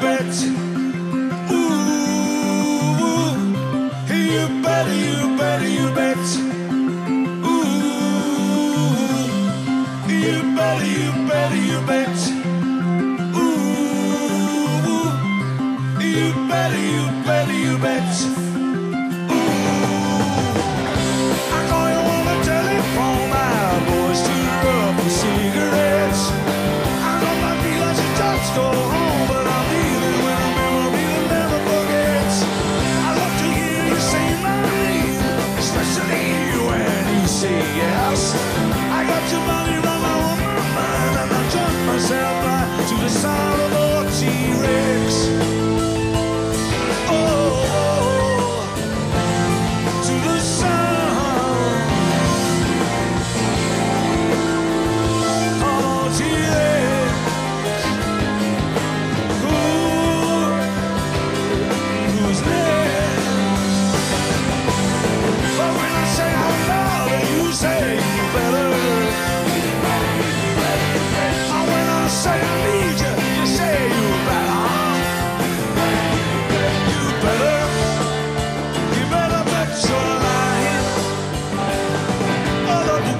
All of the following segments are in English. bet. Ooh, you better, you better, you bet. Ooh, you better, you better, you bet. Ooh, you better, you better, you bet. Yes, I got your body round my woman mind, and I turned myself right to the sound of old T-Rex. Oh, to the sound of old T-Rex. Ooh, who's next? But when I say I love, you say you better. And when I say I need you, letters saying you better. You better bet your life. You better love me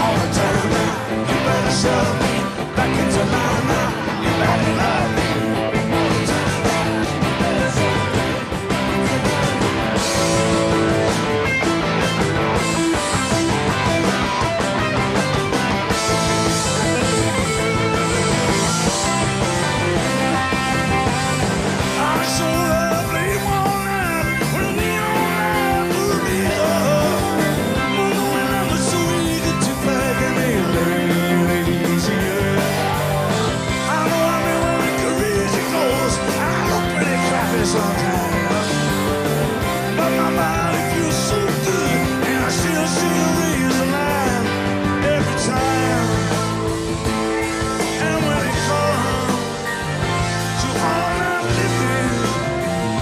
all the time now. You better sell me back into line now. You better love me all the time now. You better sell me back into line now.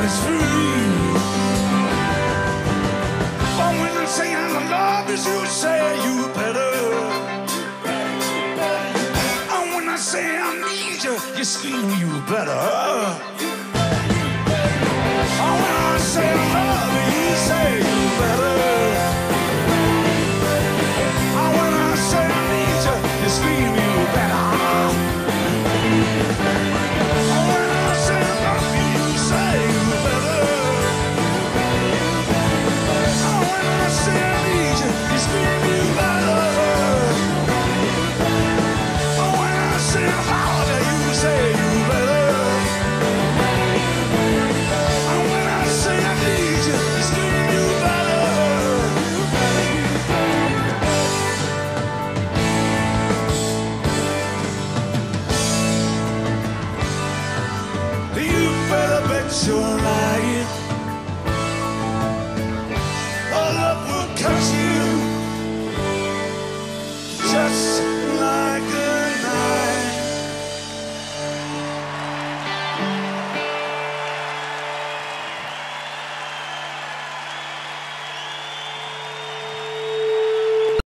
It's free. But when I'm saying I love you, you say you better. And when I say I need you, you say you better. And when I say I love you, you say you better. And when I say I need you, you say you better. And when I say I love you, you say. Say you better. And when I say I need touch